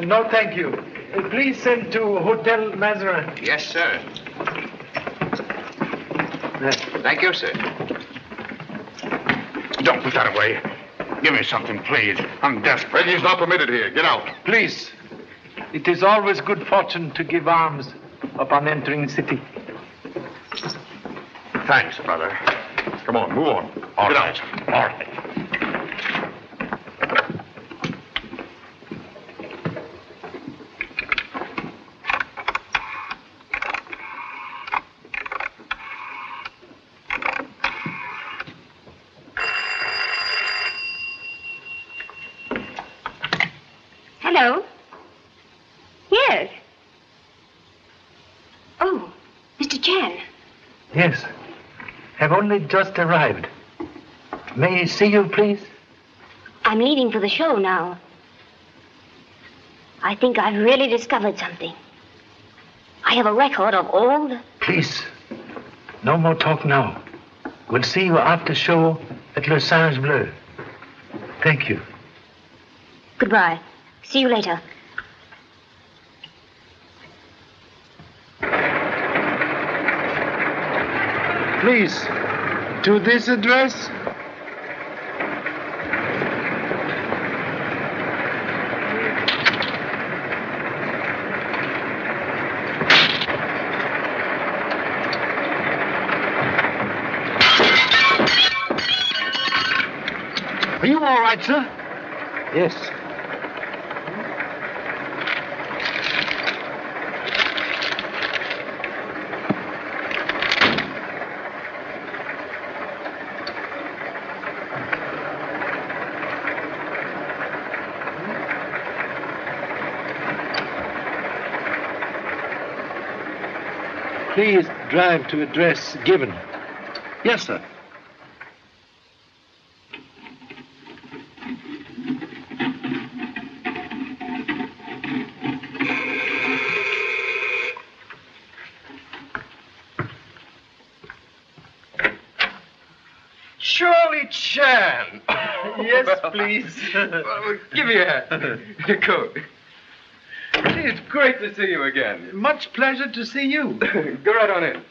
No, thank you. Please send to Hotel Mazarin. Yes, sir. Thank you, sir. Don't put that away. Give me something, please. I'm desperate. Begging's not permitted here. Get out. Please. It is always good fortune to give alms upon entering the city. Thanks, brother. Come on, move on. All right. Get out. All right. Just arrived. May I see you, please? I'm leaving for the show now. I think I've really discovered something. I have a record of all the... Please, no more talk now. We'll see you after show at Le Singe Bleu. Thank you. Goodbye. See you later. Please. To this address? Are you all right, sir? Yes. Please drive to address given. Yes, sir. Surely, Chan. Yes, please. Well, give me a hand. Go. It's great to see you again. Much pleasure to see you. Go right on in.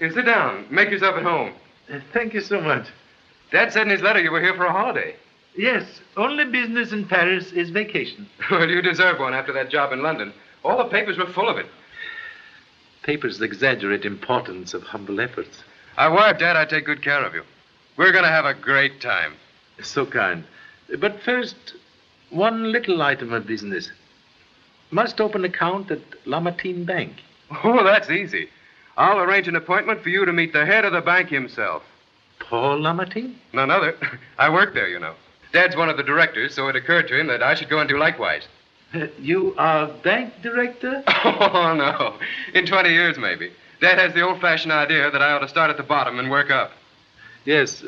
You sit down. Make yourself at home. Thank you so much. Dad said in his letter you were here for a holiday. Yes. Only business in Paris is vacation. Well, you deserve one after that job in London. All the papers were full of it. Papers exaggerate importance of humble efforts. I wired Dad I'd take good care of you. We're going to have a great time. So kind. But first... one little item of business. Must open account at Lamartine Bank. Oh, that's easy. I'll arrange an appointment for you to meet the head of the bank himself. Paul Lamartine? None other. I work there, you know. Dad's one of the directors, so it occurred to him that I should go and do likewise. You are bank director? Oh, no. In 20 years, maybe. Dad has the old-fashioned idea that I ought to start at the bottom and work up. Yes,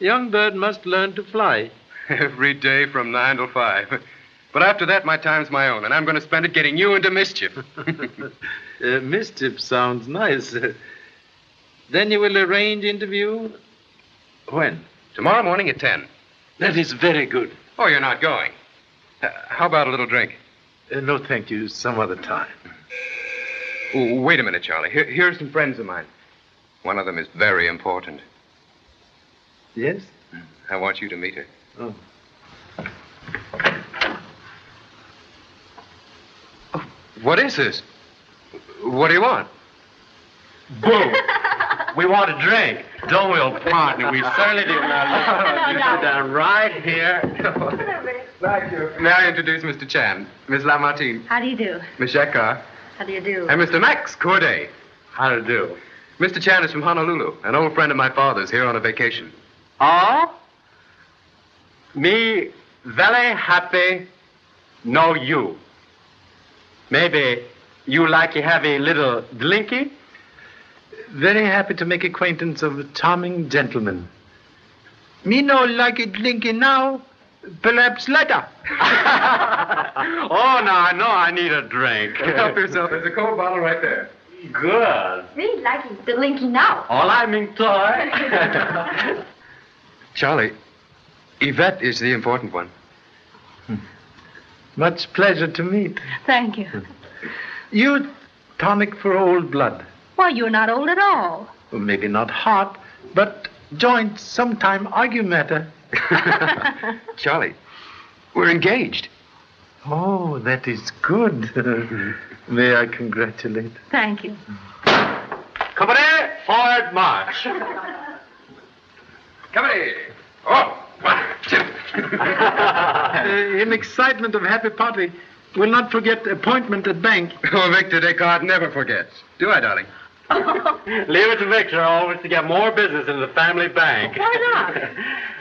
young bird must learn to fly. Every day from 9 to 5. But after that, my time's my own, and I'm going to spend it getting you into mischief. Mischief sounds nice. Then you will arrange interview? When? Tomorrow morning at 10. That is very good. Oh, you're not going. How about a little drink? No, thank you. Some other time. Oh, wait a minute, Charlie. Here are some friends of mine. One of them is very important. Yes? I want you to meet her. Oh. What is this? What do you want? Boo! We want a drink. Don't we, old partner? We certainly do. Now, you sit down right here. Thank you. May I introduce Mr. Chan, Miss Lamartine. How do you do? Miss Shekar. How do you do? And Mr. Max Corday. How do you do? Mr. Chan is from Honolulu, an old friend of my father's here on a vacation. Oh? Me very happy know you. Maybe you like to have a little drinky? Very happy to make acquaintance of a charming gentleman. Me no like it drinky now, perhaps later. Oh, now I know I need a drink. Help yourself. There's a cold bottle right there. Good. Me like it drinky now. All I mean to. Charlie, Yvette is the important one. Much pleasure to meet. Thank you. You tonic for old blood. Why, you're not old at all. Well, maybe not heart, but joints sometime argue matter. Charlie, we're engaged. Oh, that is good. May I congratulate? Thank you. Company, forward march. Company. Oh, 1, 2. In excitement of happy party, we'll not forget appointment at bank. Oh, Victor Descartes never forgets. Do I, darling? Leave it to Victor always to get more business in the family bank. Why not?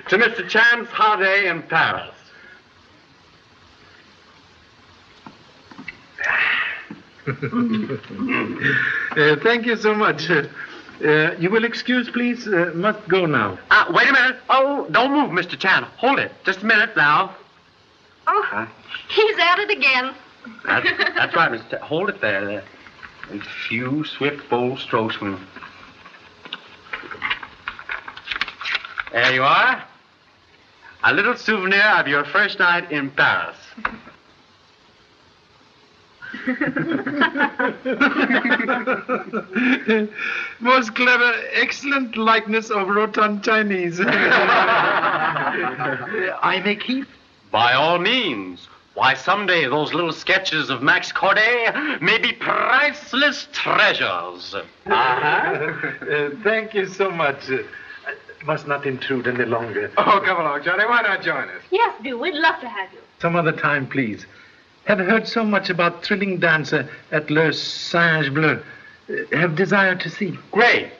To Mr. Chan's holiday in Paris. Thank you so much. You will excuse, please. Must go now. Wait a minute. Oh, don't move, Mr. Chan. Hold it. Just a minute now. Oh, he's at it again. That's right, Mr. Chan. Hold it there. A few swift, bold strokes. There you are. A little souvenir of your first night in Paris. Most clever, excellent likeness of rotund Chinese. I may keep? By all means. Why, someday those little sketches of Max Corday may be priceless treasures. Thank you so much. I must not intrude any longer. Oh, come along, Johnny. Why not join us? Yes, do. We'd love to have you. Some other time, please. Have heard so much about thrilling dancer at Le Singe Bleu. Have desired to see. Great.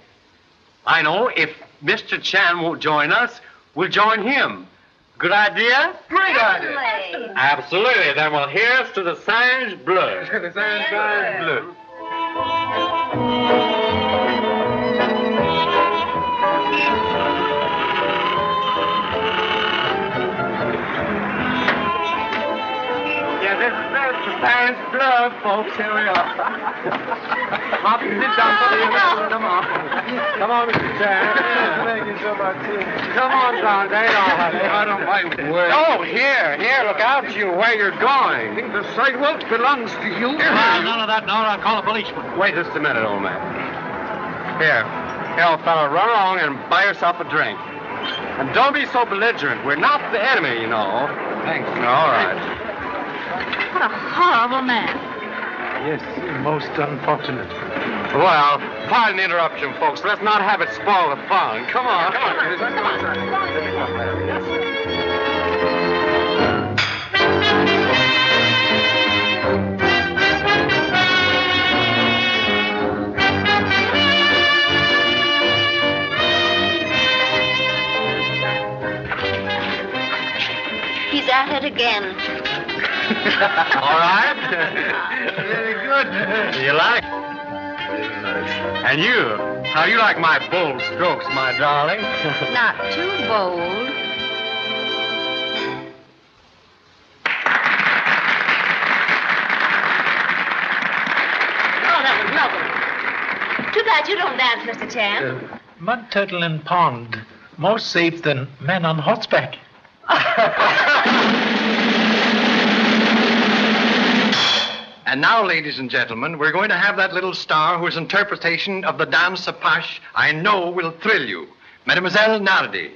I know if Mr. Chan won't join us, we'll join him. Good idea? Great idea. Absolutely. Absolutely. Then we'll hear us to the Singe Bleu. The Singe Bleu. Singe Bleu, folks. Here we are. Hop, sit down for the other. Come on. Come on, Mr. Chan. Thank you so much. Come on, John. There you are, honey. I don't like where. Oh, here. Look out, you, where you're going. I think the sidewalk belongs to you. None of that. No, I'll call a policeman. Wait just a minute, old man. Here, old fellow, run along and buy yourself a drink. And don't be so belligerent. We're not the enemy, you know. Thanks. All right. What a horrible man. Yes, most unfortunate. Well, pardon the interruption, folks. Let's not have it spoil the fun. Come on. He's at it again. All right? Very good. You like it? And you, how you like my bold strokes, my darling? Not too bold. Too bad you don't dance, Mr. Chan. Mud turtle in pond. More safe than men on horseback. And now, ladies and gentlemen, we're going to have that little star whose interpretation of the Danse Apache I know will thrill you. Mademoiselle Nardi.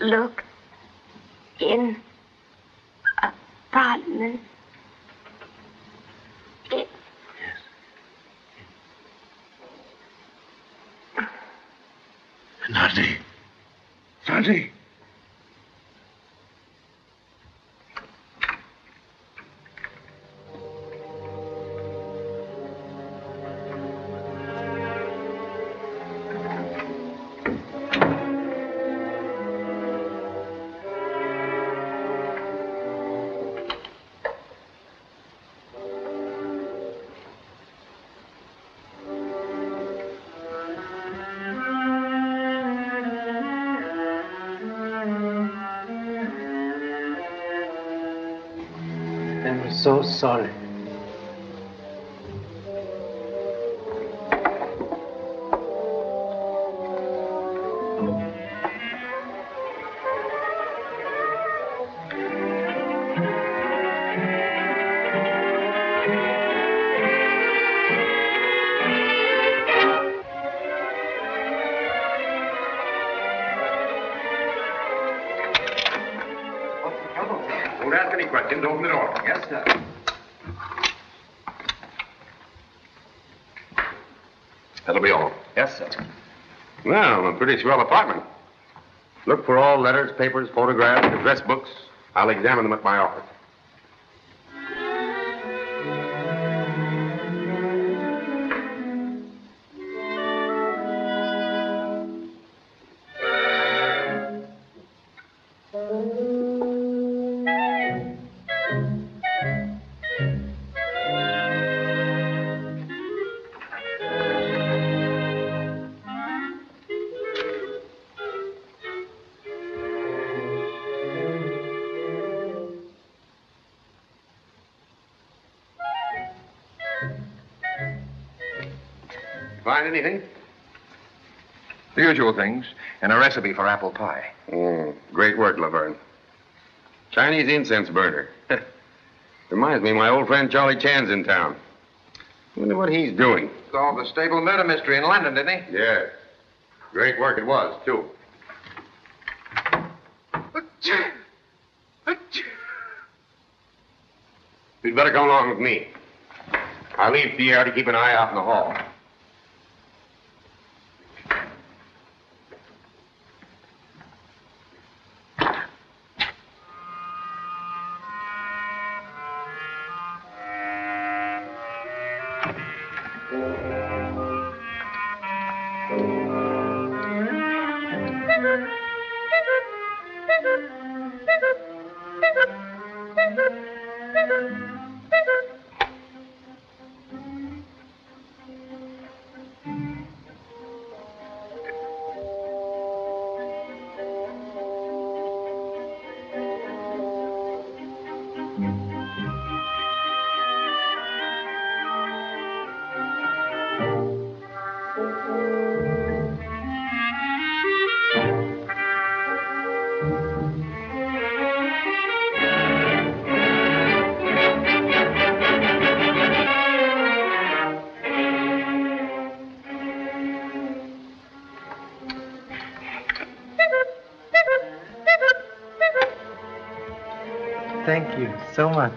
Look in apartment. Yes. Nardi. Nardi. So sorry. That'll be all. Yes, sir. Well, a pretty swell apartment. Look for all letters, papers, photographs, address books. I'll examine them at my office. Anything? The usual things, and a recipe for apple pie. Great work, Laverne. Chinese incense burner. Reminds me of my old friend Charlie Chan's in town. Wonder what he's doing. Solved the stable murder mystery in London, didn't he? Yes. Great work it was, too. You'd better come along with me. I'll leave Pierre to keep an eye out in the hall. Thank you so much.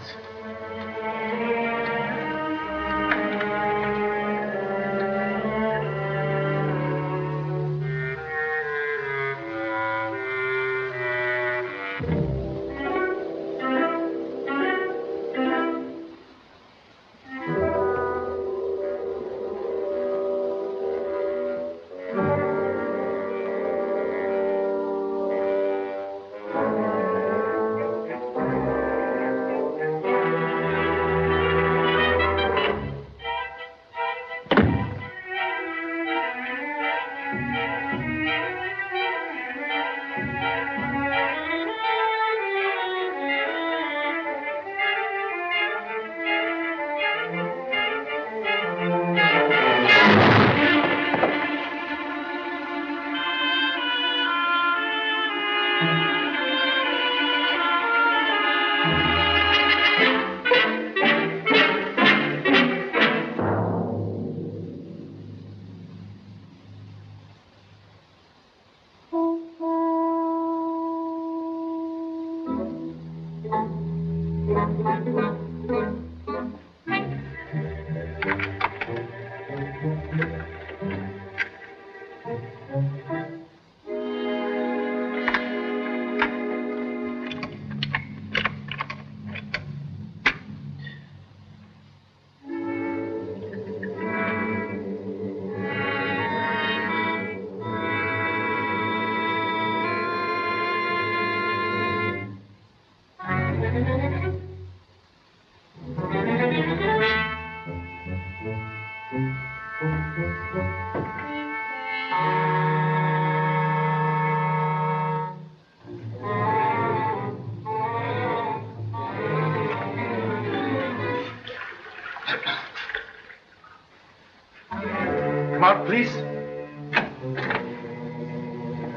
Please.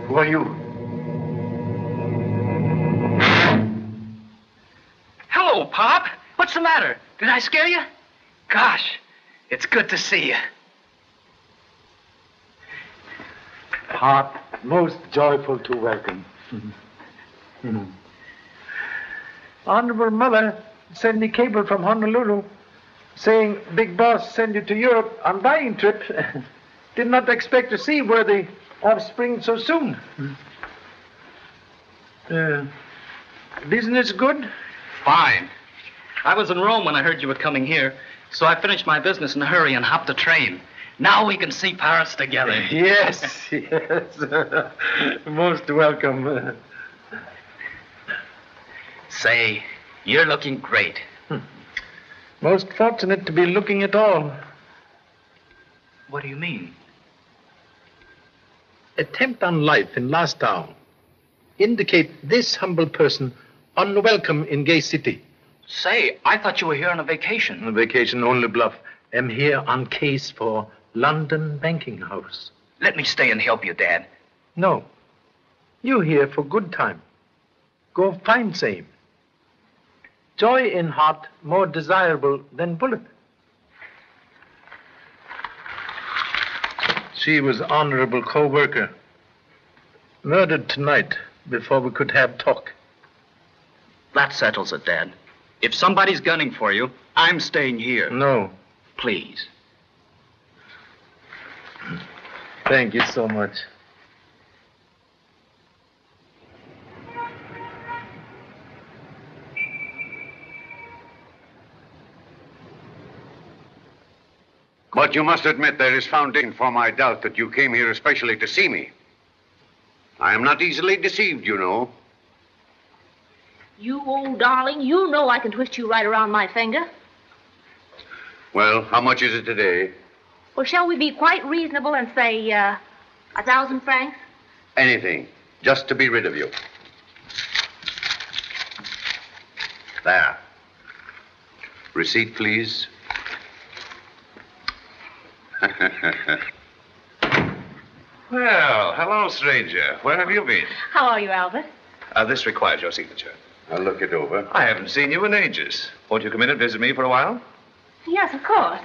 Who are you? Hello, Pop. What's the matter? Did I scare you? Gosh, it's good to see you. Pop, most joyful to welcome. Honorable Mother sent me cable from Honolulu saying Big Boss sent you to Europe on buying trip. Did not expect to see worthy offspring so soon. Business good? Fine. I was in Rome when I heard you were coming here, so I finished my business in a hurry and hopped a train. Now we can see Paris together. Yes, yes. Most welcome. Say, you're looking great. Most fortunate to be looking at all. What do you mean? Attempt on life in last town. Indicate this humble person unwelcome in gay city. Say, I thought you were here on a vacation. A vacation, only bluff. I'm here on case for London banking house. Let me stay and help you, Dad. No. You here for good time. Go find same. Joy in heart more desirable than bullet. She was honorable co-worker. Murdered tonight before we could have talk. That settles it, Dad. If somebody's gunning for you, I'm staying here. No. Please. Thank you so much. But you must admit there is foundation for my doubt that you came here especially to see me. I am not easily deceived, you know. You old darling, you know I can twist you right around my finger. Well, how much is it today? Well, shall we be quite reasonable and say, 1,000 francs? Anything, just to be rid of you. There. Receipt, please. Well, hello, stranger. Where have you been? How are you, Albert? This requires your signature. I'll look it over. I haven't seen you in ages. Won't you come in and visit me for a while? Yes, of course.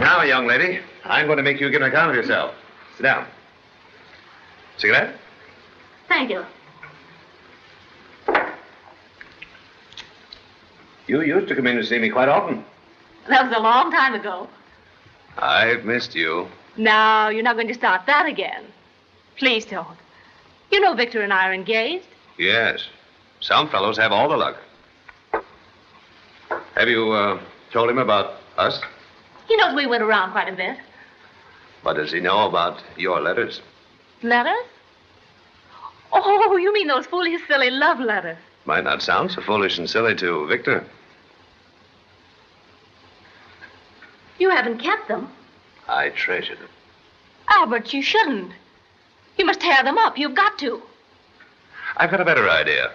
Now, young lady, I'm going to make you give an account of yourself. Sit down. Cigarette? Thank you. You used to come in to see me quite often. That was a long time ago. I've missed you. No, you're not going to start that again. Please don't. You know Victor and I are engaged. Yes. Some fellows have all the luck. Have you told him about us? He knows we went around quite a bit. What does he know about your letters? Letters? Oh, you mean those foolish, silly love letters. Might not sound so foolish and silly to Victor. You haven't kept them. I treasure them. Albert, you shouldn't. You must tear them up. You've got to. I've got a better idea.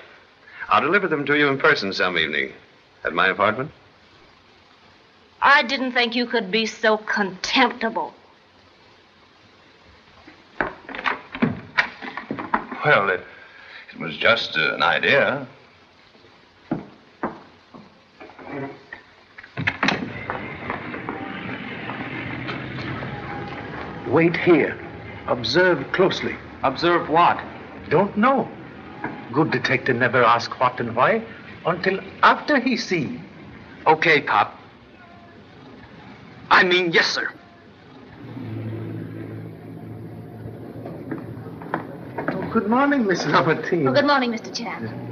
I'll deliver them to you in person some evening at my apartment. I didn't think you could be so contemptible. Well, it was just an idea. Wait here. Observe closely. Observe what? Don't know. Good detective never asks what and why until after he sees. Okay, Pop. I mean, yes, sir. Oh, good morning, Mrs. Lamartine. Oh, good morning, Mr. Chan.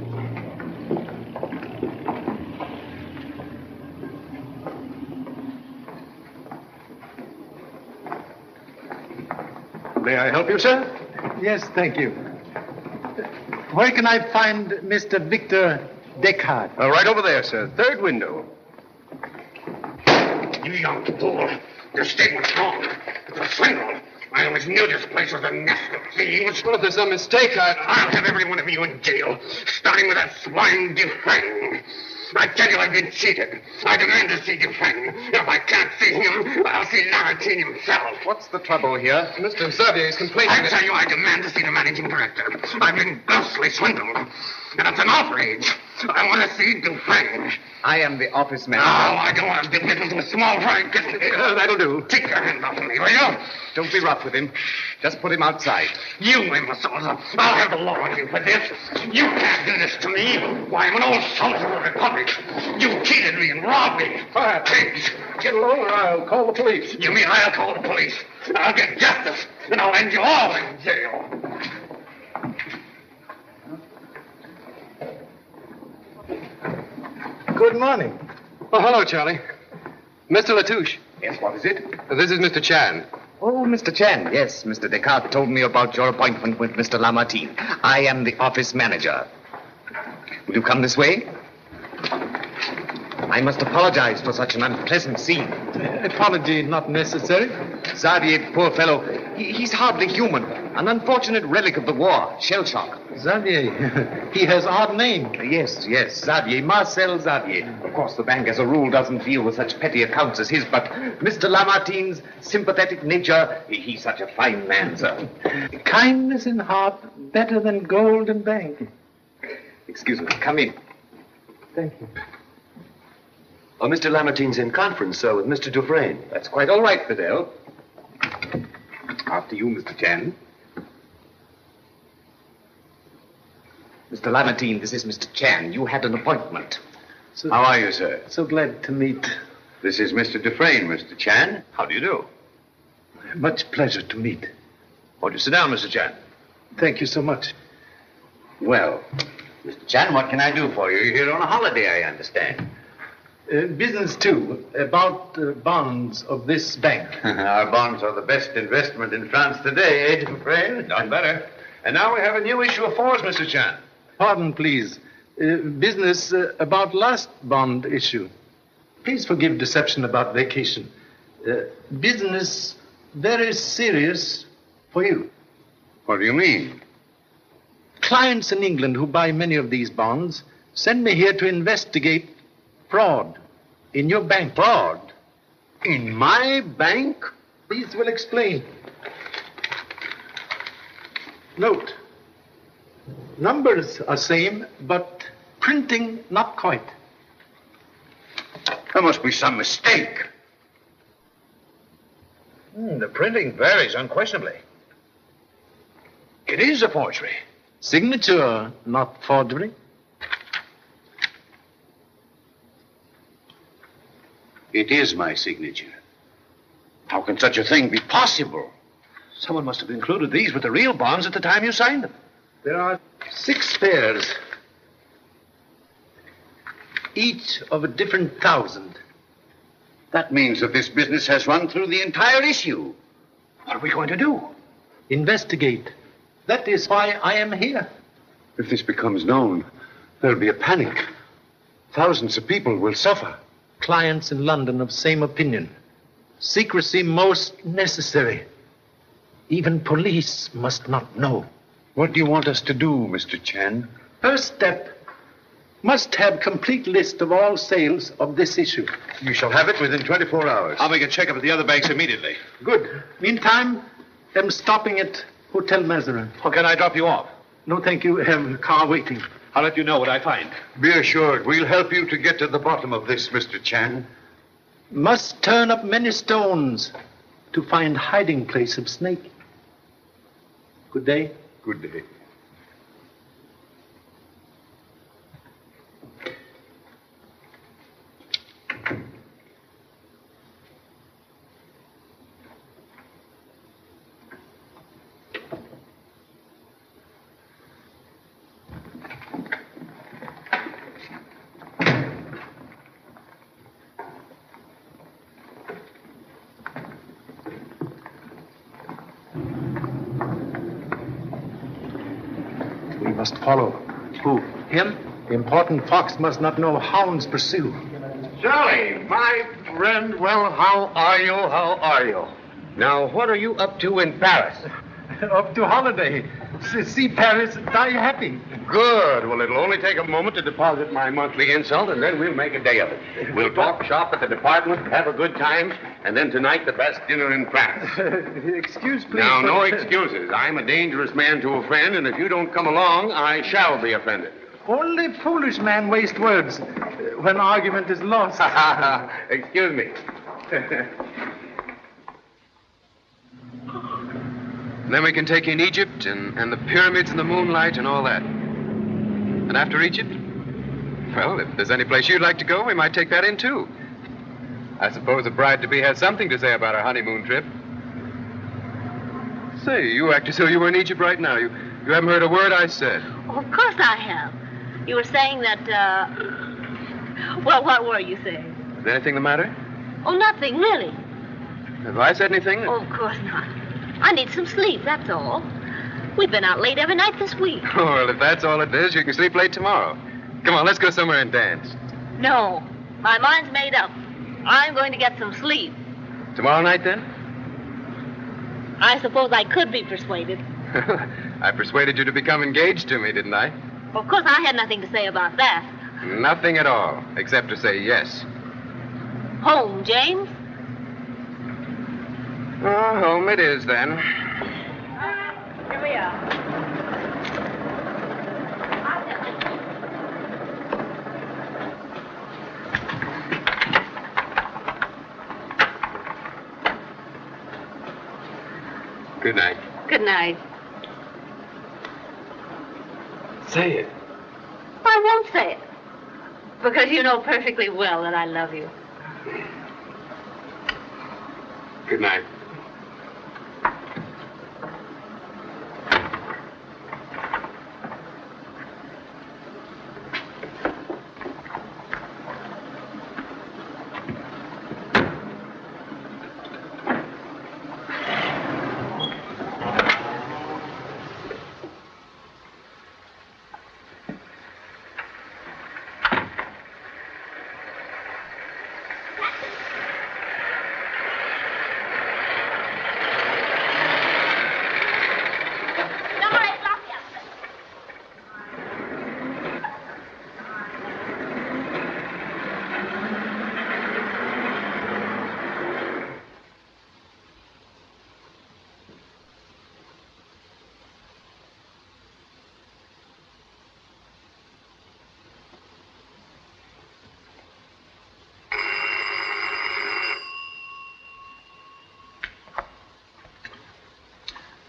May I help you, sir? Yes, thank you. Where can I find Mr. Victor Descartes? Right over there, sir. Third window. You young fool. Your statement's wrong. It's a swindle. I always knew this place was a nest of thieves. Well, if there's some mistake, I'll have every one of you in jail, starting with that swine Dufresne. I tell you, I've been cheated. I demand to see Dufresne. If I can't see him, I'll see Lamartine himself. What's the trouble here? Mr. Xavier is complaining. I tell you, I demand to see the managing director. I've been grossly swindled. And it's an outrage. I want to see Dufresne. I am the office man. No, I don't want to get into a small fry. That'll do. Take your hand off of me, will you? Don't be rough with him. Just put him outside. You imbeciles. I'll have the law on you for this. You can't do this to me. Why, I'm an old soldier of the Republic. You cheated me and robbed me. Quiet, pigs. Get along or I'll call the police. You mean I'll call the police? I'll get justice, and I'll end you all in jail. Good morning. Oh, hello, Charlie. Mr. Latouche. Yes, what is it? This is Mr. Chan. Oh, Mr. Chan. Yes, Mr. Descartes told me about your appointment with Mr. Lamartine. I am the office manager. Will you come this way? I must apologize for such an unpleasant scene. Apology not necessary. Xavier, poor fellow, he's hardly human. An unfortunate relic of the war, shell shock. Xavier, he has odd name. Yes, Xavier, Marcel Xavier. Of course, the bank as a rule doesn't deal with such petty accounts as his, but Mr. Lamartine's sympathetic nature, he's such a fine man, sir. Kindness in heart, better than gold in bank. Excuse me, come in. Thank you. Oh, Mr. Lamartine's in conference, sir, with Mr. Dufresne. That's quite all right, Fidel. After you, Mr. Chan. Mr. Lamartine, this is Mr. Chan. You had an appointment. So, how are you, sir? So glad to meet. This is Mr. Dufresne, Mr. Chan. How do you do? Much pleasure to meet. Won't you sit down, Mr. Chan? Thank you so much. Well, Mr. Chan, what can I do for you? You're here on a holiday, I understand. Business, too, about bonds of this bank. Our bonds are the best investment in France today, eh, Dufresne? None better. And now we have a new issue of fours, Mr. Chan. Pardon, please. Business about last bond issue. Please forgive deception about vacation. Business very serious for you. What do you mean? Clients in England who buy many of these bonds send me here to investigate fraud in your bank. Fraud? In my bank? These will explain. Note, numbers are same, but printing not quite. There must be some mistake. The printing varies unquestionably. It is a forgery. Signature, not forgery. It is my signature. How can such a thing be possible? Someone must have included these with the real bonds at the time you signed them. There are 6 pairs. Each of a different 1,000. That means that this business has run through the entire issue. What are we going to do? Investigate. That is why I am here. If this becomes known, there'll be a panic. Thousands of people will suffer. Clients in London of same opinion. Secrecy most necessary. Even police must not know. What do you want us to do, Mr. Chan? First step, must have complete list of all sales of this issue. You shall have it within 24 hours. I'll make a checkup at the other banks immediately. Good. Meantime, I'm stopping at Hotel Mazarin. Oh, can I drop you off? No, thank you. I have a car waiting. I'll let you know what I find. Be assured, we'll help you to get to the bottom of this, Mr. Chan. Must turn up many stones to find hiding place of snake. Good day. Good day. Must follow. Who? Him? The important fox must not know hounds pursue. Charlie, my friend, well, how are you? How are you? Now, what are you up to in Paris? Up to holiday. See Paris, die happy. Good. Well, it'll only take a moment to deposit my monthly insult, and then we'll make a day of it. We'll talk shop at the department, have a good time, and then tonight the best dinner in France. Excuse, please. Now, no excuses. I'm a dangerous man to a friend, and if you don't come along, I shall be offended. Only foolish men waste words when argument is lost. Excuse me. Then we can take in Egypt and the pyramids and the moonlight and all that. And after Egypt? Well, if there's any place you'd like to go, we might take that in, too. I suppose the bride-to-be has something to say about her honeymoon trip. Say, you act as though you were in Egypt right now. You haven't heard a word I said. Oh, of course I have. You were saying that, Well, what were you saying? Is anything the matter? Oh, nothing, really. Have I said anything? Oh, of course not. I need some sleep, that's all. We've been out late every night this week. Oh, well, if that's all it is, you can sleep late tomorrow. Come on, let's go somewhere and dance. No, my mind's made up. I'm going to get some sleep. Tomorrow night, then? I suppose I could be persuaded. I persuaded you to become engaged to me, didn't I? Well, of course, I had nothing to say about that. Nothing at all, except to say yes. Home, James. Oh, home it is, then. All right, here we are. Good night. Good night. Say it. I won't say it. Because you know perfectly well that I love you. Good night.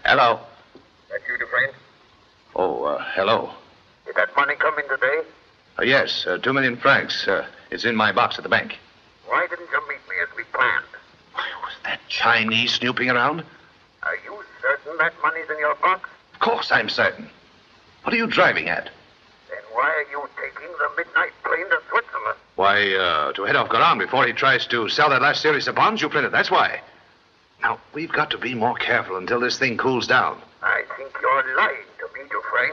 Hello. That you, Dufresne? Oh, hello. Did that money come in today? Yes, 2 million francs. It's in my box at the bank. Why didn't you meet me as we planned? Why, was that Chinese snooping around? Are you certain that money's in your box? Of course I'm certain. What are you driving at? Then why are you taking the midnight plane to Switzerland? Why, to head off Garan before he tries to sell that last series of bonds you printed, that's why. Now, we've got to be more careful until this thing cools down. I think you're lying to me, Dufresne.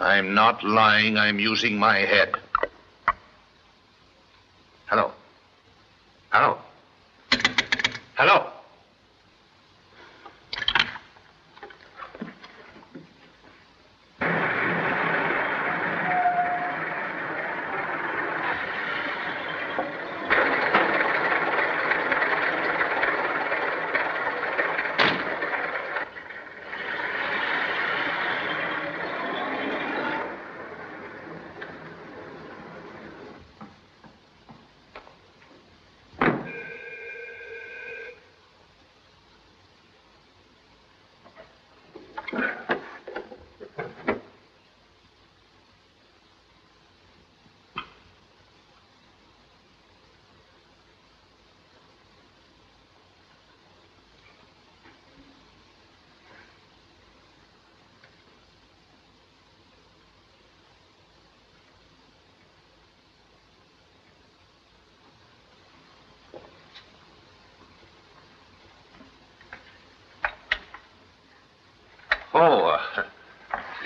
I'm not lying. I'm using my head. Hello. Hello. Hello.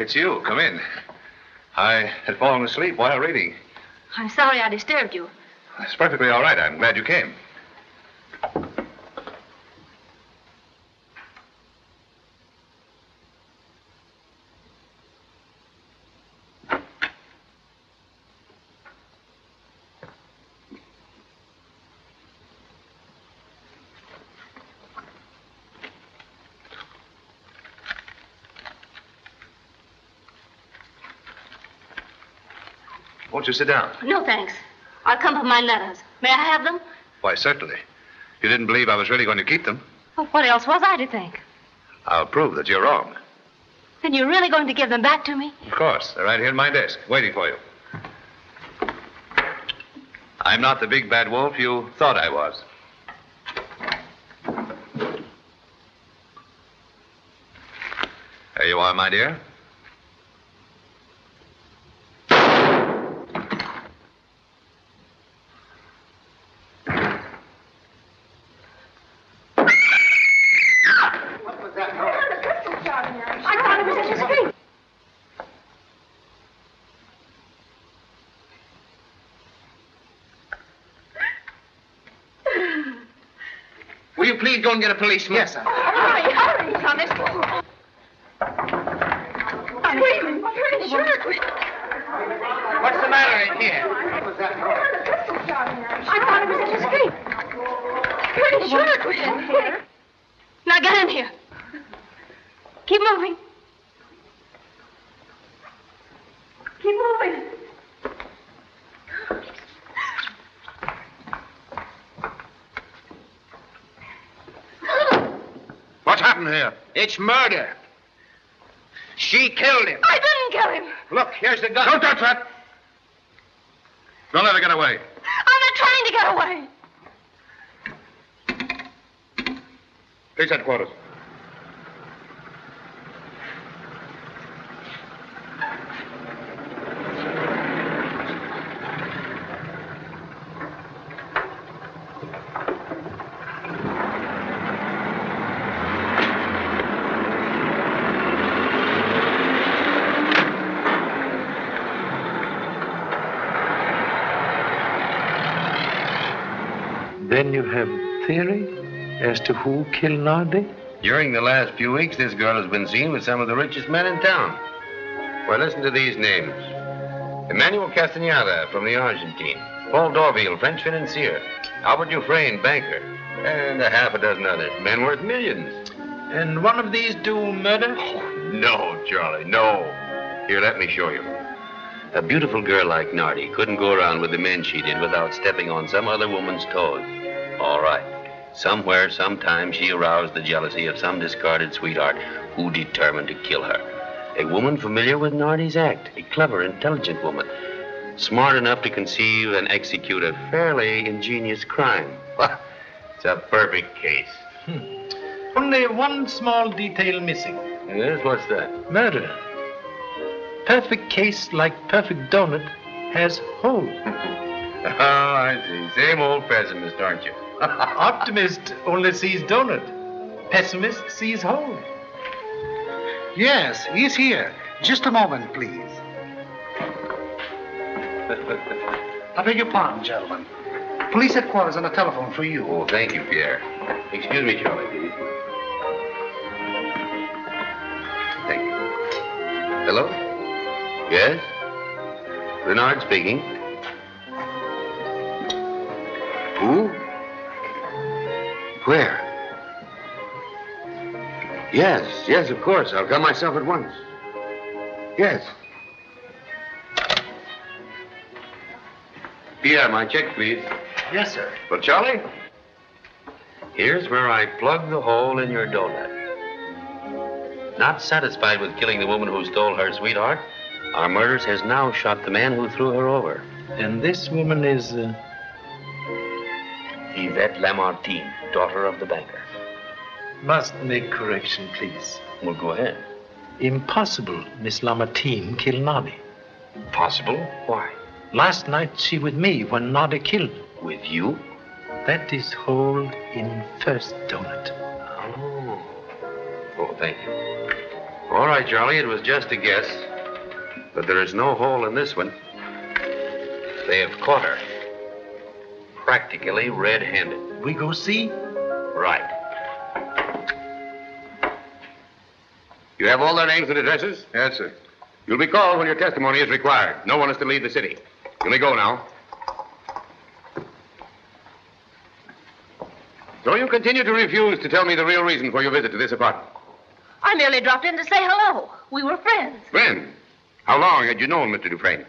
It's you. Come in. I had fallen asleep while reading. I'm sorry I disturbed you. It's perfectly all right. I'm glad you came. Won't you sit down? No, thanks. I'll come for my letters. May I have them? Why, certainly. You didn't believe I was really going to keep them. Well, what else was I to think? I'll prove that you're wrong. Then you're really going to give them back to me? Of course. They're right here in my desk, waiting for you. I'm not the big bad wolf you thought I was. There you are, my dear. Please go and get a policeman. Yes, sir. Oh, hurry, Thomas. I'm screaming. My pretty shirt. What's the matter in here? What was that noise? I thought it was just a scream. Pretty shirt. Now get in here. Keep moving. Keep moving. Here. It's murder. She killed him. I didn't kill him. Look, here's the gun. Don't touch that. Don't let her get away. I'm not trying to get away. Police headquarters. Then you have theory as to who killed Nardi? During the last few weeks, this girl has been seen with some of the richest men in town. Well, listen to these names. Emmanuel Castaneda from the Argentine, Paul Dorville, French financier, Albert Dufresne, banker, and a half a dozen others, men worth millions. And one of these do murder? Oh, no, Charlie, no. Here, let me show you. A beautiful girl like Nardi couldn't go around with the men she did without stepping on some other woman's toes. All right. Somewhere, sometime, she aroused the jealousy of some discarded sweetheart who determined to kill her. A woman familiar with Nardi's act, a clever, intelligent woman, smart enough to conceive and execute a fairly ingenious crime. It's a perfect case. Only one small detail missing. Yes, what's that? Murder. Perfect case, like perfect donut, has holes. Oh, I see. Same old pessimist, aren't you? Optimist only sees donut. Pessimist sees hole. Yes, he's here. Just a moment, please. I beg your pardon, gentlemen. Police headquarters on the telephone for you. Oh, thank you, Pierre. Excuse me, Charlie, please. Thank you. Hello? Yes? Renard speaking. Who? Where? Yes, of course. I'll come myself at once. Yes. Pierre, my check, please. Yes, sir. Well, Charlie, here's where I plug the hole in your donut. Not satisfied with killing the woman who stole her sweetheart, our murderess has now shot the man who threw her over. And this woman is... Yvette Lamartine, daughter of the banker. Must make correction, please. Well, go ahead. Impossible Miss Lamartine killed Nardi. Possible? Why? Last night she with me when Nardi killed. With you? That is hole in first donut. Oh. Oh, thank you. All right, Charlie, it was just a guess. But there is no hole in this one. They have caught her. Practically red-handed. We go see? Right. You have all their names and addresses? Yes, sir. You'll be called when your testimony is required. No one is to leave the city. You may go now. So you continue to refuse to tell me the real reason for your visit to this apartment? I merely dropped in to say hello. We were friends. Friends? How long had you known Mr. Dufresne?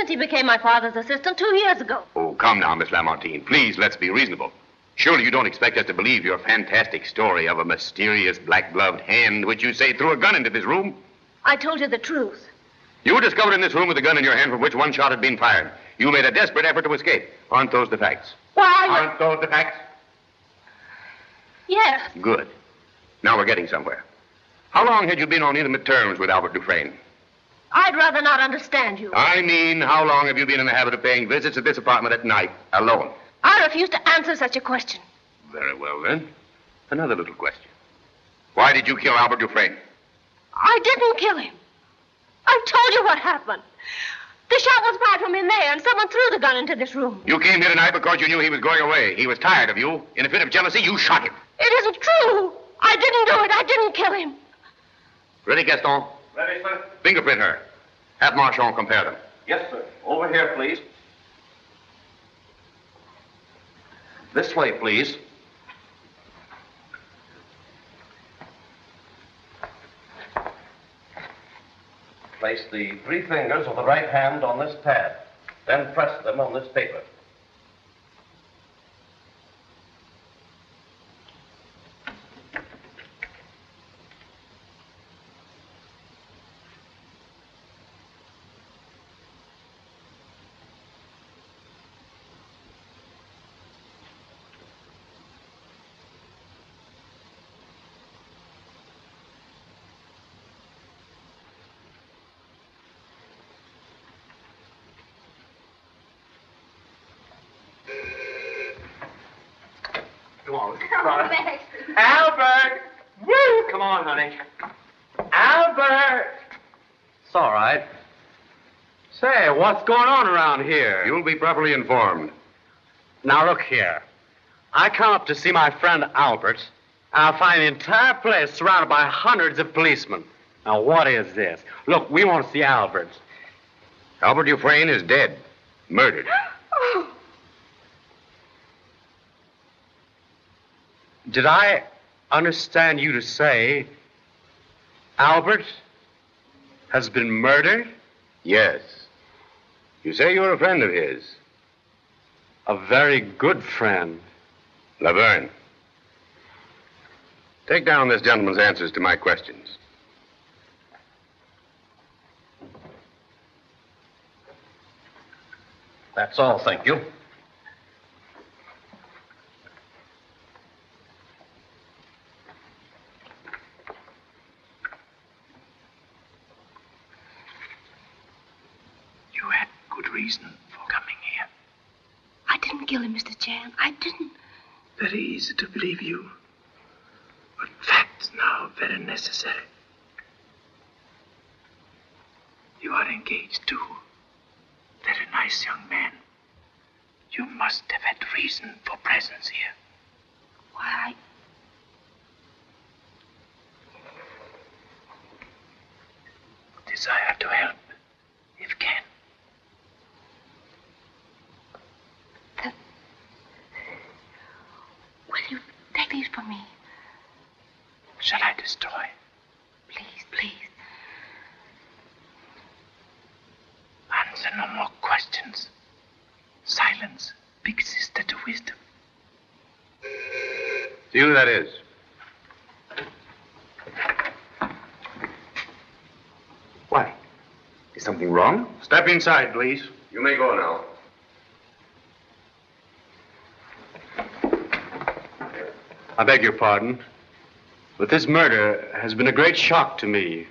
Since he became my father's assistant 2 years ago. Oh, come now, Miss Lamartine. Please, let's be reasonable. Surely you don't expect us to believe your fantastic story of a mysterious black-gloved hand which you say threw a gun into this room? I told you the truth. You were discovered in this room with a gun in your hand from which one shot had been fired. You made a desperate effort to escape. Aren't those the facts? Why? Aren't those the facts? Yes. Good. Now we're getting somewhere. How long had you been on intimate terms with Albert Dufresne? I'd rather not understand you. I mean, how long have you been in the habit of paying visits at this apartment at night, alone? I refuse to answer such a question. Very well, then. Another little question. Why did you kill Albert Dufresne? I didn't kill him. I've told you what happened. The shot was fired from in there, and someone threw the gun into this room. You came here tonight because you knew he was going away. He was tired of you. In a fit of jealousy, you shot him. It isn't true. I didn't do it. I didn't kill him. Ready, Gaston? Ready, sir. Fingerprint her. Have Marchand compare them. Yes, sir. Over here, please. This way, please. Place the three fingers of the right hand on this pad, then press them on this paper. Albert! Woo! Come on, honey. Albert! It's all right. Say, what's going on around here? You'll be properly informed. Now, look here. I come up to see my friend Albert. I find the entire place surrounded by hundreds of policemen. Now, what is this? Look, we want to see Albert. Albert Dufresne is dead. Murdered. Oh. Did I understand you to say Albert has been murdered? Yes. You say you're a friend of his. A very good friend. Laverne, take down this gentleman's answers to my questions. That's all, thank you. Reason for coming here. I didn't kill him, Mr. Chan. I didn't. Very easy to believe you. But facts now are very necessary. You are engaged to a very nice young man. You must have had reason for presence here. Why? Desire to help, if can. Will you take these for me? Shall I destroy? Please, please. Answer no more questions. Silence, big sister to wisdom. See who that is. Why? Is something wrong? Step inside, please. You may go now. I beg your pardon, but this murder has been a great shock to me.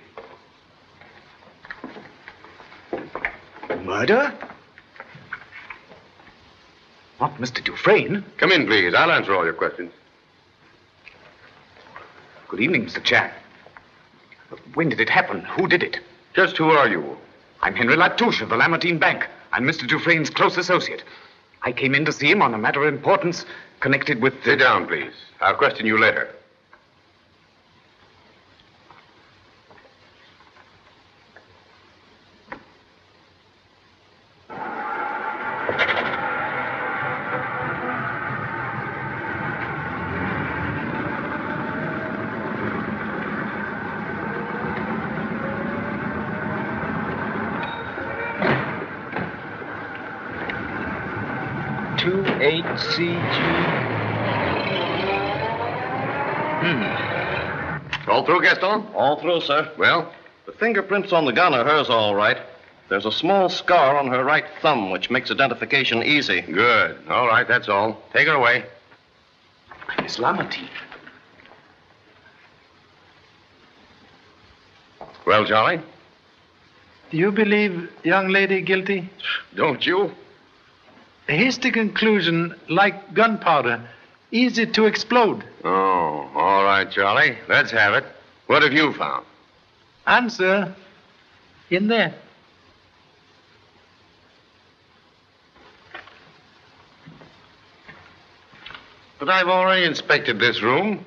Murder? Not Mr. Dufresne. Come in, please. I'll answer all your questions. Good evening, Mr. Chan. When did it happen? Who did it? Just who are you? I'm Henry Latouche of the Lamartine Bank. I'm Mr. Dufresne's close associate. I came in to see him on a matter of importance connected with... Sit down, please. I'll question you later. 8CG. All through, Gaston? All through, sir. Well? The fingerprints on the gun are hers, all right. There's a small scar on her right thumb, which makes identification easy. Good. All right, that's all. Take her away. Miss Lamartine. Well, Jolly? Do you believe young lady guilty? Don't you? A hasty conclusion, like gunpowder, easy to explode. Oh, all right, Jolly. Let's have it. What have you found? Answer in there. But I've already inspected this room.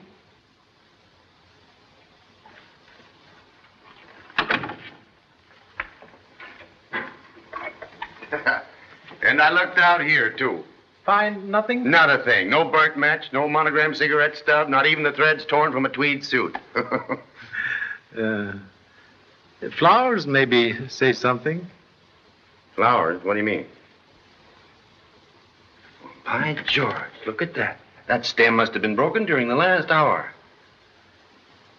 And I looked out here, too. Find nothing? Not a thing. No burnt match, no monogram cigarette stub, not even the threads torn from a tweed suit. Flowers maybe say something. Flowers? What do you mean? By George, look at that. That stem must have been broken during the last hour.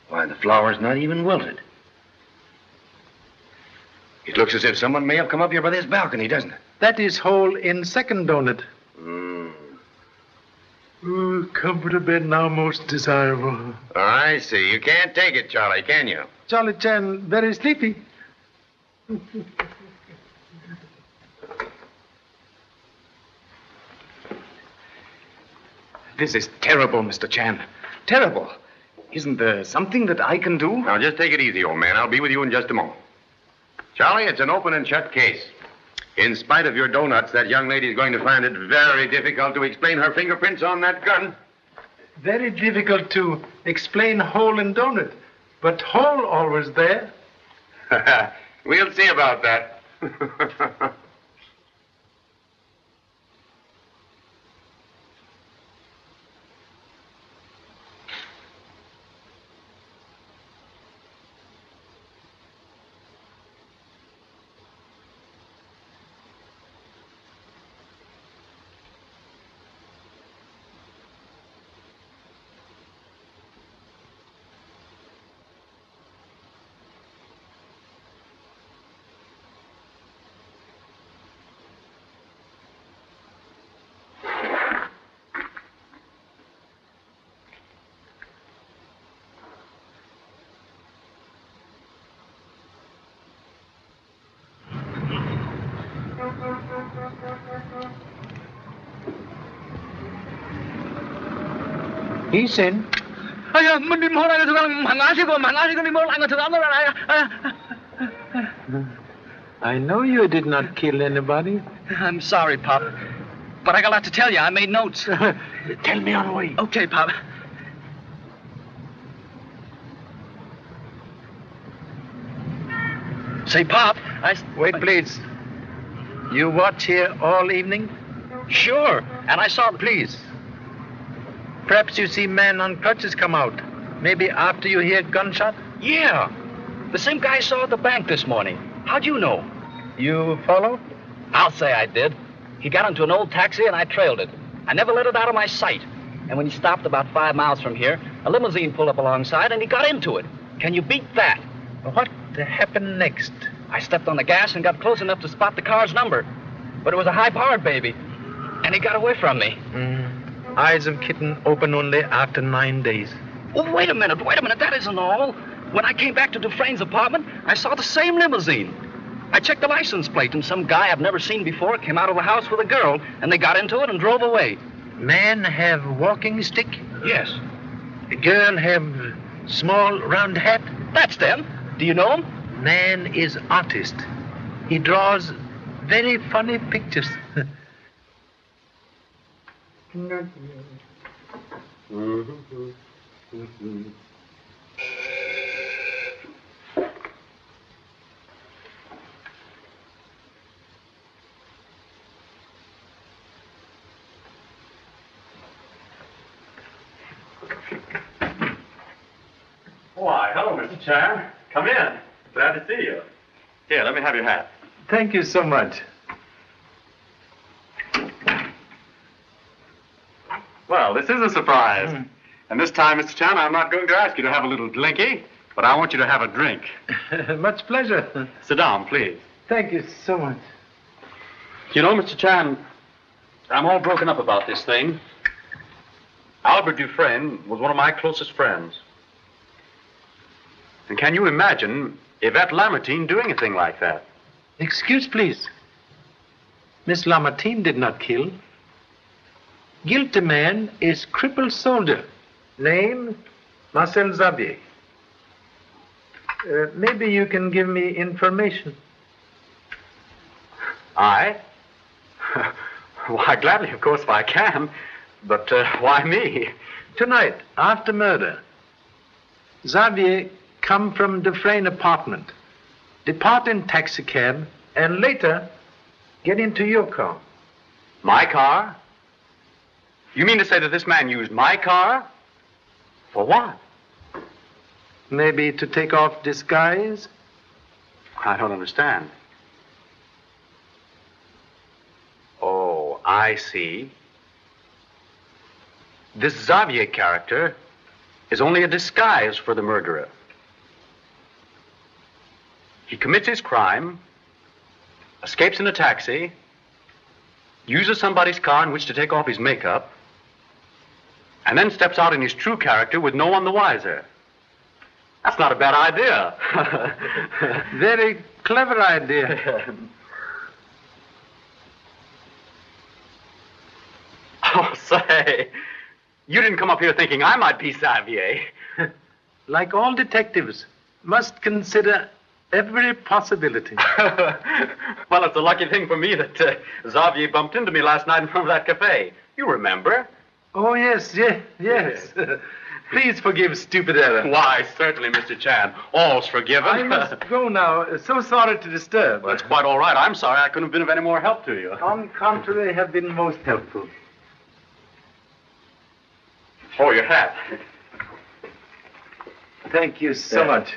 Why, the flower's not even wilted. It looks as if someone may have come up here by this balcony, doesn't it? That is hole in second donut. Mm. Oh, comfort to bed now most desirable. I see. You can't take it, Charlie, can you? Charlie Chan, very sleepy. This is terrible, Mr. Chan. Terrible. Isn't there something that I can do? Now, just take it easy, old man. I'll be with you in just a moment. Charlie, it's an open and shut case. In spite of your donuts, that young lady is going to find it very difficult to explain her fingerprints on that gun. Very difficult to explain hole in donut. But hole always there. We'll see about that. He's in. I know you did not kill anybody. I'm sorry, Pop. But I got a lot to tell you. I made notes. Tell me on the way. Okay, Pop. Say, Pop, Wait, please. You watch here all evening? Sure. And I saw police. Perhaps you see men on crutches come out. Maybe after you hear gunshot? Yeah. The same guy I saw at the bank this morning. How'd you know? You follow? I'll say I did. He got into an old taxi and I trailed it. I never let it out of my sight. And when he stopped about 5 miles from here, a limousine pulled up alongside and he got into it. Can you beat that? What happened next? I stepped on the gas and got close enough to spot the car's number. But it was a high-powered baby. And he got away from me. Eyes of kitten open only after 9 days. Oh, wait a minute, that isn't all. When I came back to Dufresne's apartment, I saw the same limousine. I checked the license plate, and some guy I've never seen before came out of the house with a girl, and they got into it and drove away. Man have walking stick? Yes. A girl have small round hat? That's them. Do you know him? Man is artist. He draws very funny pictures. Why, hello, Mr. Chan. Come in. Glad to see you. Here, let me have your hat. Thank you so much. Well, this is a surprise. Mm. And this time, Mr. Chan, I'm not going to ask you to have a little dlinky, but I want you to have a drink. Much pleasure. Sit down, please. Thank you so much. You know, Mr. Chan, I'm all broken up about this thing. Albert Dufresne was one of my closest friends. And can you imagine Yvette Lamartine doing a thing like that? Excuse, please. Miss Lamartine did not kill. Guilty man is crippled soldier. Name, Marcel Xavier. Maybe you can give me information. I? Why, gladly, of course, if I can. But why me? Tonight, after murder, Xavier come from Dufresne apartment, depart in taxicab, and later get into your car. My car? You mean to say that this man used my car? For what? Maybe to take off disguise? I don't understand. Oh, I see. This Xavier character is only a disguise for the murderer. He commits his crime, escapes in a taxi, uses somebody's car in which to take off his makeup, and then steps out in his true character with no one the wiser. That's not a bad idea. Very clever idea. Oh, say, you didn't come up here thinking I might be Xavier. Like all detectives, must consider every possibility. Well, it's a lucky thing for me that Xavier bumped into me last night in front of that cafe. You remember? Oh, yes. Please forgive stupid error. Why, certainly, Mr. Chan. All's forgiven. I must go now. So sorry to disturb. Well, it's quite all right. I'm sorry I couldn't have been of any more help to you. On contrary, have been most helpful. Oh, your hat. Thank you so much.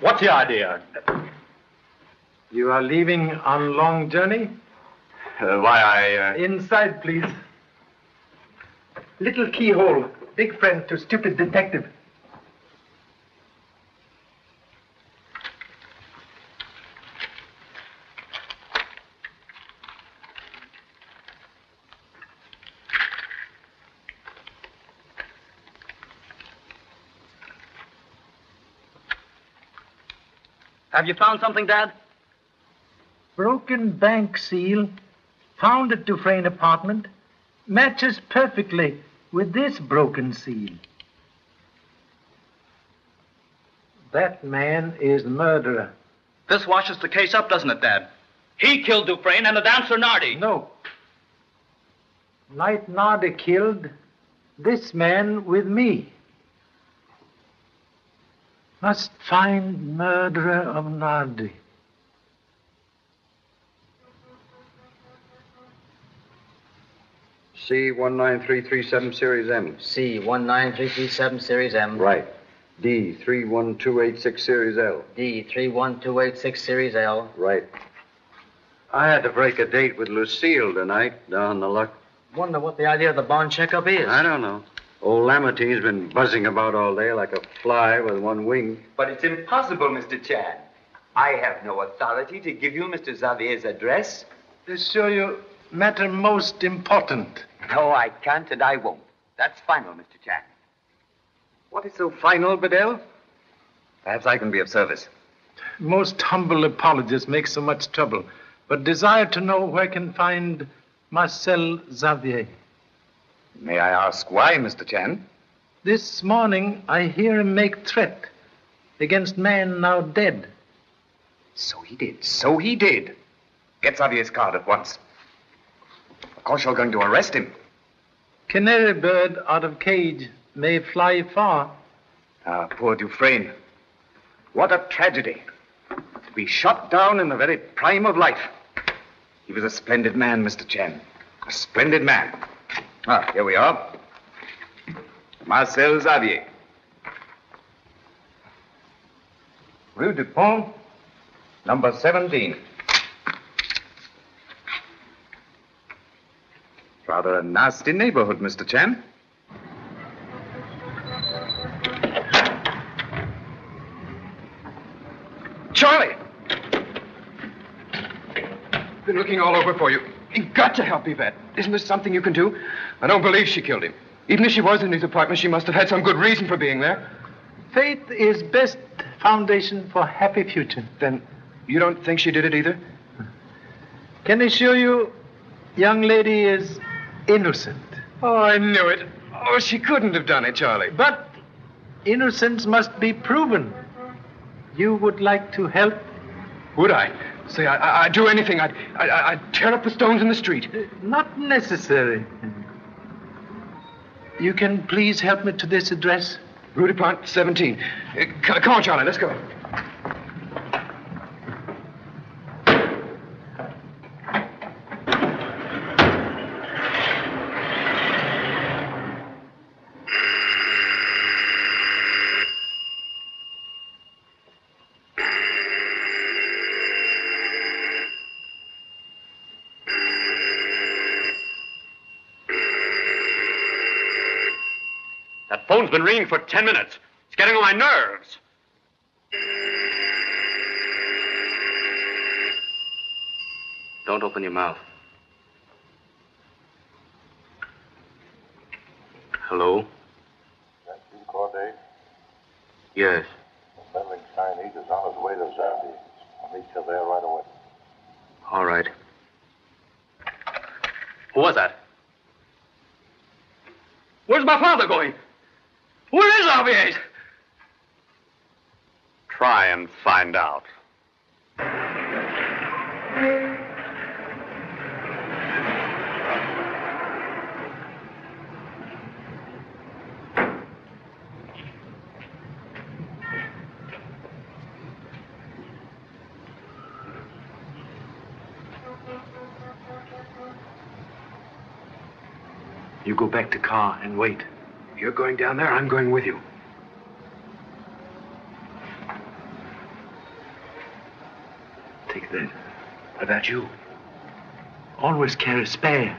What's the idea? You are leaving on long journey? Inside, please. Little keyhole, big friend to stupid detective. Have you found something, Dad? Broken bank seal, found at Dufresne apartment, matches perfectly with this broken seal. That man is murderer. This washes the case up, doesn't it, Dad? He killed Dufresne and the dancer Nardi. No. Night Nardi killed this man with me. Must find murderer of Nardi. C19337 Series M. C19337 Series M. Right. D31286 Series L. D31286 Series L. Right. I had to break a date with Lucille tonight, down the luck. Wonder what the idea of the bond checkup is. I don't know. Old Lamartine's been buzzing about all day like a fly with one wing. But it's impossible, Mr. Chan. I have no authority to give you Mr. Xavier's address. Assure you, matter most important. No, I can't and I won't. That's final, Mr. Chan. What is so final, Bedell? Perhaps I can be of service. Most humble apologists make so much trouble. but desire to know where I can find Marcel Xavier. May I ask why, Mr. Chan? This morning I hear him make threat against man now dead. So he did. Get Xavier's card at once. Of course you're going to arrest him. Canary bird out of cage may fly far. Ah, poor Dufresne. What a tragedy. To be shot down in the very prime of life. He was a splendid man, Mr. Chan. A splendid man. Ah, here we are. Marcel Xavier. Rue du Pont, number 17. Rather a nasty neighborhood, Mr. Chan. Charlie! Been looking all over for you. You've got to help Yvette. Isn't there something you can do? I don't believe she killed him. Even if she was in his apartment, she must have had some good reason for being there. Faith is best foundation for happy future. Then you don't think she did it either? Can I assure you, young lady is innocent. Oh, I knew it. Oh, she couldn't have done it, Charlie. But innocence must be proven. You would like to help? Would I? Say, I'd do anything. I'd tear up the stones in the street. Not necessary. You can please help me to this address? Rue du Pont, 17. Come on, Charlie, let's go. It's been ringing for 10 minutes. It's getting on my nerves. Don't open your mouth. Hello? Gaston Corday? Yes. The meddling Chinese is on his way to Xavier. I'll meet you there right away. All right. Who was that? Where's my father going? Where is Xavier? Try and find out. You go back to car and wait. You're going down there, I'm going with you. Take that. What about you? Always carry a spare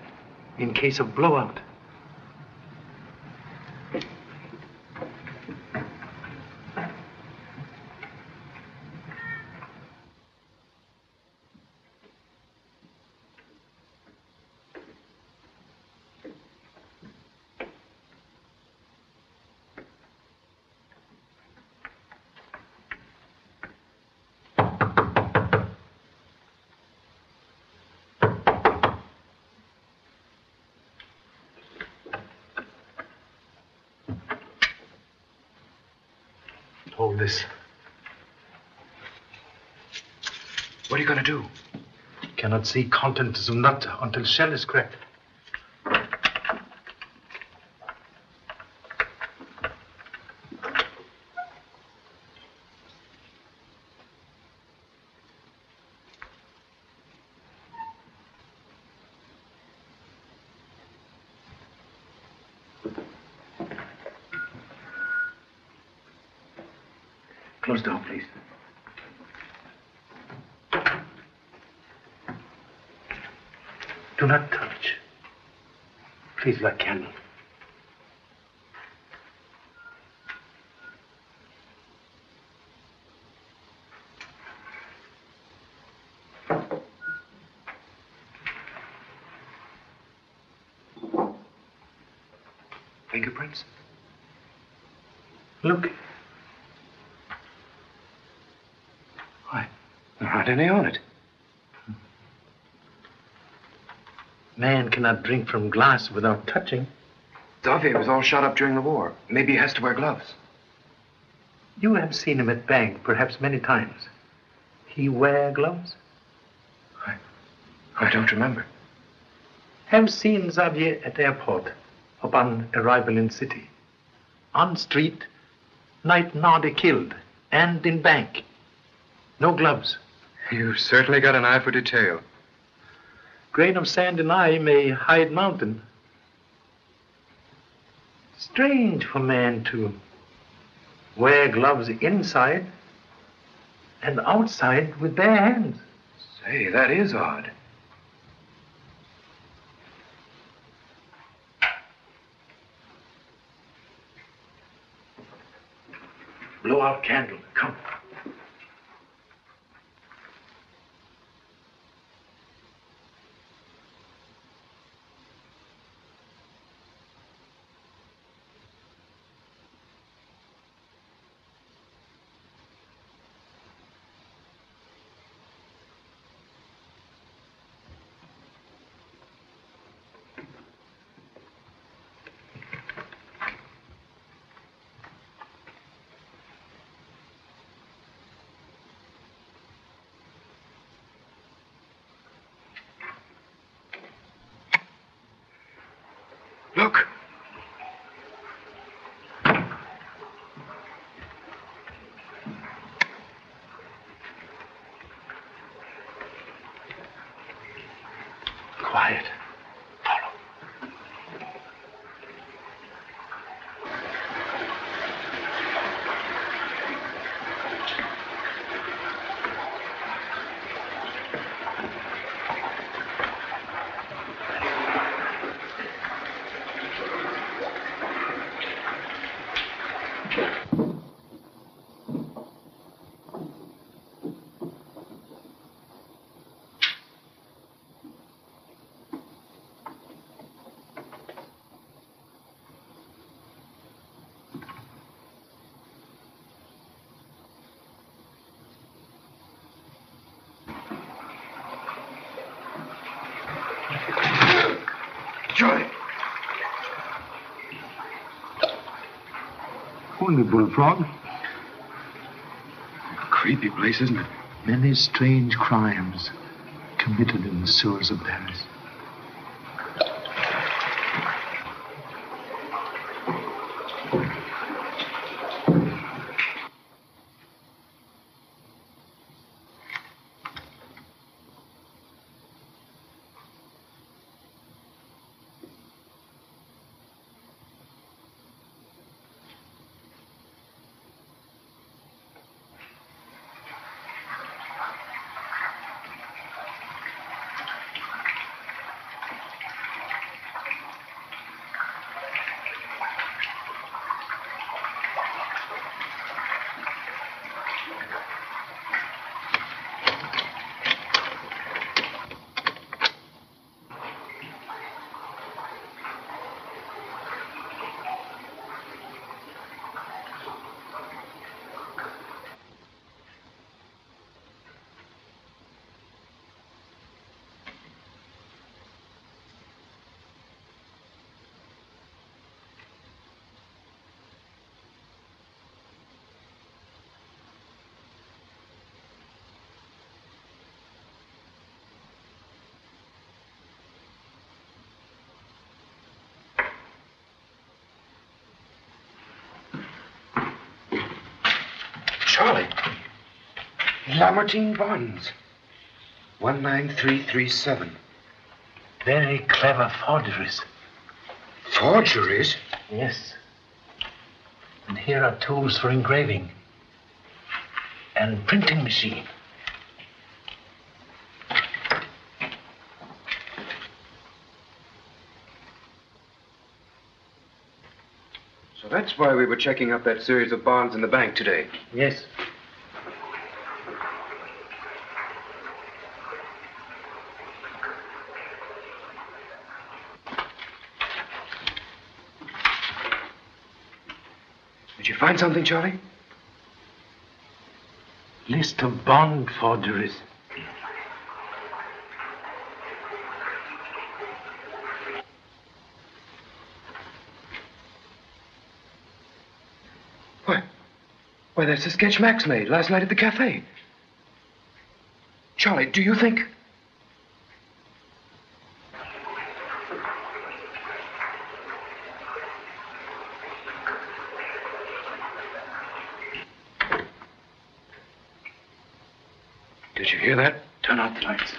in case of blowout. Hold this. What are you going to do? Cannot see content of nut until shell is cracked. Close the door, please. Do not touch. Please light candle. Fingerprints? Look. There aren't any on it. Man cannot drink from glass without touching. Davier was all shot up during the war. Maybe he has to wear gloves. You have seen him at bank, perhaps many times. He wear gloves? I don't remember. Have seen Xavier at airport upon arrival in city. On street, night Nardi killed, and in bank. No gloves. You've certainly got an eye for detail. Grain of sand and eye may hide mountain. Strange for man to wear gloves inside and outside with bare hands. Say, that is odd. Blow out candle, come. Look. Quiet. Follow. The bullfrog. Creepy place, isn't it? Many strange crimes committed in the sewers of Paris. Charlie, Lamartine bonds, 19337. Very clever forgeries. Forgeries? Yes. And here are tools for engraving and printing machine. That's why we were checking up that series of bonds in the bank today. Yes. Did you find something, Charlie? List of bond forgeries. Why, that's the sketch Max made last night at the cafe. Charlie, do you think... Did you hear that? Turn out the lights.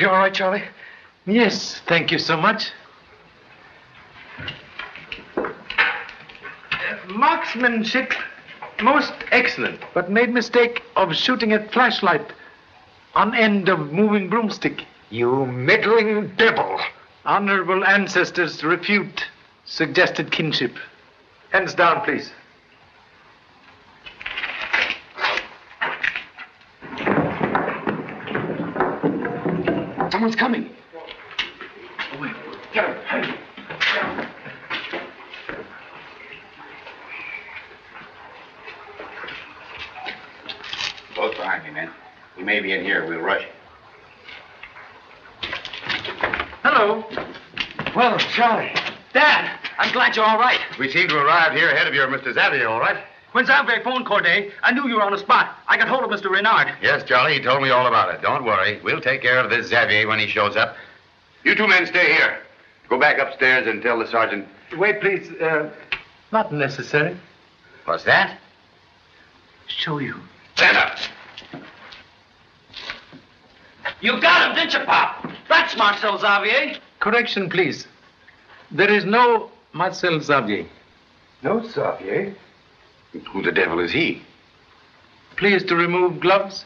You all right, Charlie? Yes, thank you so much. Marksmanship, most excellent, but made mistake of shooting at flashlight on end of moving broomstick. You meddling devil. Honorable ancestors refute suggested kinship. Hands down, please. Someone's coming. Oh, wait. Get him. Hurry. Both behind me, man. We may be in here. We'll rush. Hello. Well, Charlie. Dad, I'm glad you're all right. We seem to arrive here ahead of your Mr. Xavier, all right? When Xavier phoned Corday, I knew you were on the spot. I got hold of Mr. Renard. Yes, Charlie, he told me all about it. Don't worry. We'll take care of this Xavier when he shows up. You two men stay here. Go back upstairs and tell the sergeant... Wait, please. Not necessary. What's that? Show you. Stand up. You got him, didn't you, Pop? That's Marcel Xavier. Correction, please. There is no Marcel Xavier. No Xavier? Who the devil is he? Please to remove gloves.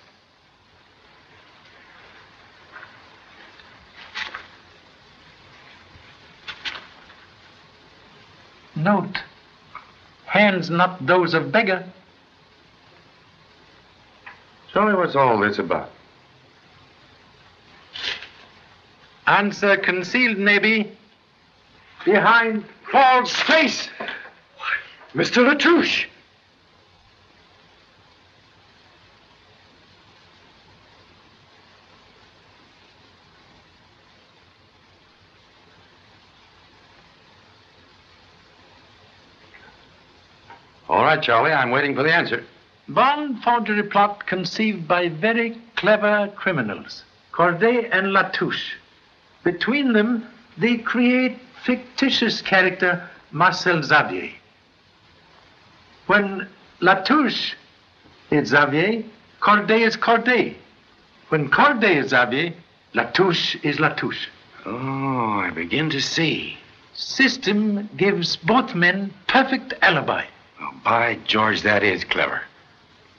Note, hands not those of beggar. Tell me what's all this about. Answer concealed, maybe, behind Paul's face. Mr. Latouche. All right, Charlie, I'm waiting for the answer. Bond forgery plot conceived by very clever criminals, Corday and Latouche. Between them, they create fictitious character Marcel Xavier. When Latouche is Xavier, Corday is Corday. When Corday is Xavier, Latouche is Latouche. Oh, I begin to see. System gives both men perfect alibi. Oh, by George, that is clever.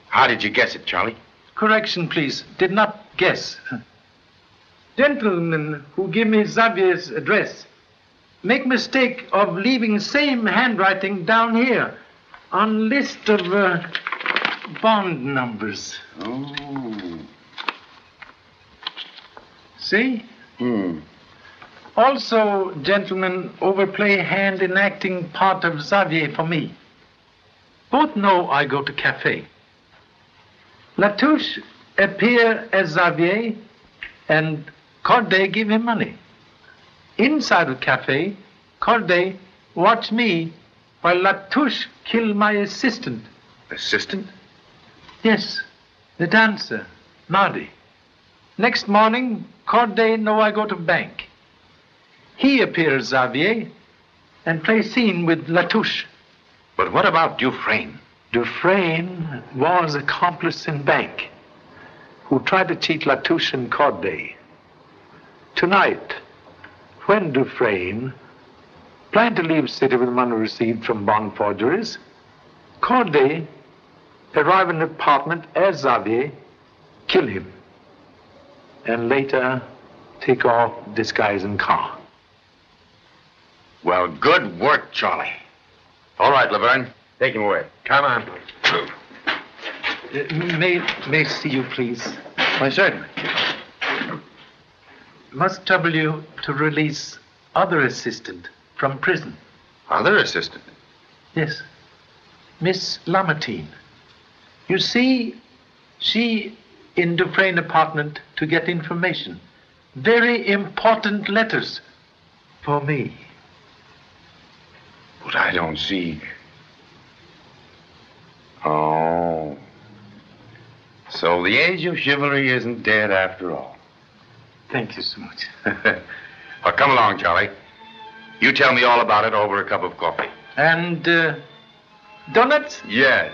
How did you guess it, Charlie? Correction, please. Did not guess. Gentlemen who give me Xavier's address make mistake of leaving same handwriting down here on list of bond numbers. Oh. See? Hmm. Also, gentlemen overplay hand in acting part of Xavier for me. Both know I go to cafe. Latouche appear as Xavier and Corday give him money. Inside the cafe, Corday watch me while Latouche kill my assistant. Assistant? Yes, the dancer, Nardi. Next morning, Corday know I go to bank. He appears Xavier and play scene with Latouche. But what about Dufresne? Dufresne was accomplice in bank who tried to cheat Latouche and Corday. Tonight, when Dufresne planned to leave city with the money received from bond forgeries, Corday arrived in an apartment as Xavier, kill him, and later take off, disguise, and car. Well, good work, Charlie. All right, Laverne, take him away. Come on. May I see you, please? Why, certainly. Must trouble you to release other assistant from prison. Other assistant? Yes. Miss Lamartine. You see, she in Dufresne apartment to get information. Very important letters for me. But I don't see. Oh. So the age of chivalry isn't dead after all. Thank you so much. Well, come along, Charlie. You tell me all about it over a cup of coffee. And donuts? Yes.